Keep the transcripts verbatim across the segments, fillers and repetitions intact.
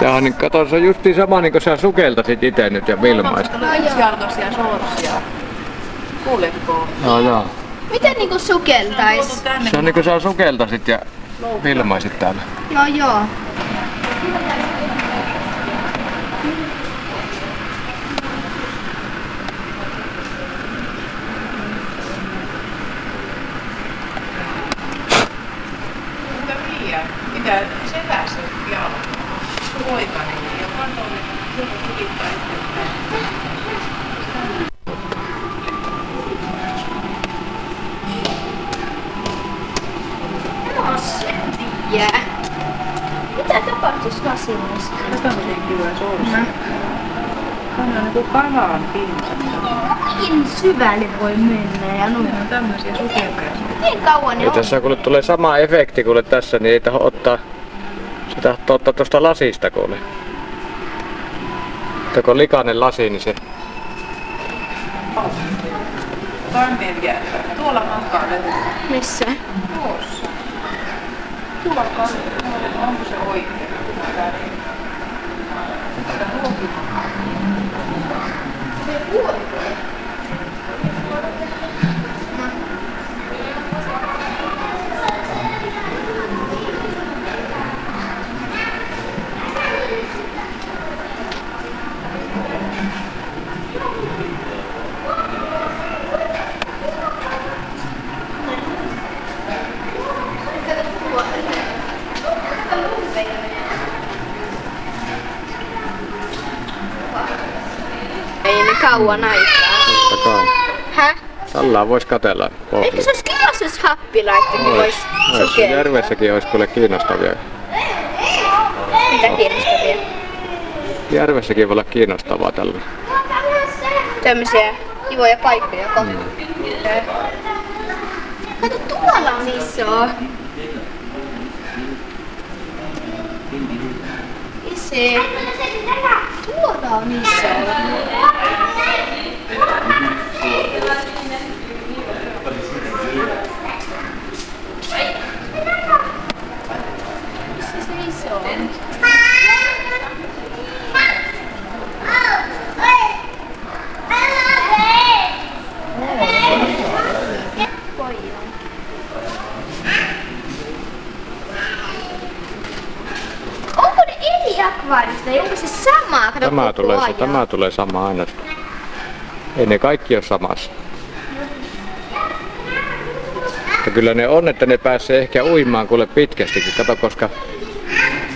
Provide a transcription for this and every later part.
Tää on, kato, se on justiin sama niin kuin sä sukeltasit itse nyt ja vilmaisit. No joo. Jartosia sorsia. Kuuletko? No joo. Miten niinku sukeltais? Se on niinku sä sukeltasit ja vilmaisit täällä. No joo. Mitä se pääsee pian? Poikani ja kantolle kulittaa itseään. No se tiiä. Mitä tapahtuis lasillis? Tätä miten kyllä soursia. Tämä on niinku kalaan pinsa. Miten syvälle voi mennä ja noin. Nämä on tämmösiä sukelkaisia. Miten kauan ne on? Tässä kun tulee sama efekti kuin tässä, niin ei taho ottaa... Se tahtoo ottaa tuosta lasista kuule. Mutta kun on likainen lasi, niin se... Tuolla makaa löytyy. Missä? Tuossa. Tuolla kantaa. Onko se oikein? Kauan aikaa. Totta kai. Häh? Tällään vois katella. Eikö se ois kivas, jos happilaittekin vois sukeltaa? Järvessäkin ois kuule kiinnostavia. Mitä kiinnostavia? Järvessäkin voi olla kiinnostavaa tällä. Tämmösiä kivoja paikkoja kohta. Mm. Kato, tuolla on iso. Isi. Tuolla on iso. Onko se samaa? Tämä tulee, tämä tulee sama aina. Ei ne kaikki ole samassa. Mutta kyllä ne on, että ne pääsee ehkä uimaan kuule pitkästikin. Kato, koska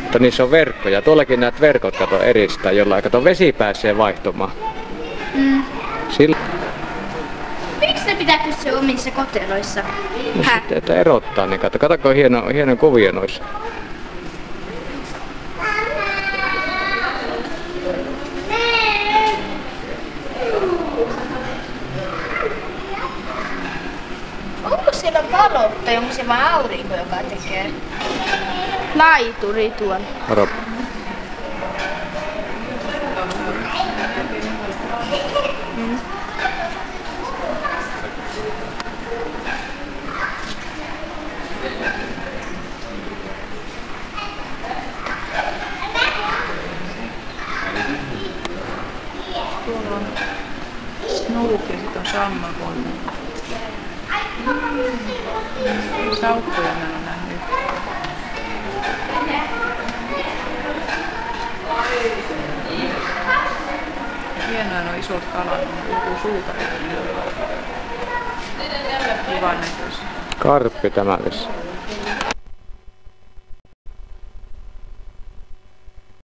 mutta niissä on verkkoja. Tuollakin näet verkot kato eristää jollain. Kato, vesi pääsee vaihtumaan. Mm. Sillä... Miksi ne pitää pysyä omissa koteloissa? No sitten, että erottaa niin kato. Kato, kun hieno, hieno kuvia noissa. Valotta, onko se vaan aurinko, joka tekee? Laituri tuon. Varo. Mm. Tuolla on snook ja sit on sammakon. Saukkoja mä en oo nähnyt. Hienoa nuo isot kalat, joku suutari. Kiva näköisiä. Karppi tämä vissiin.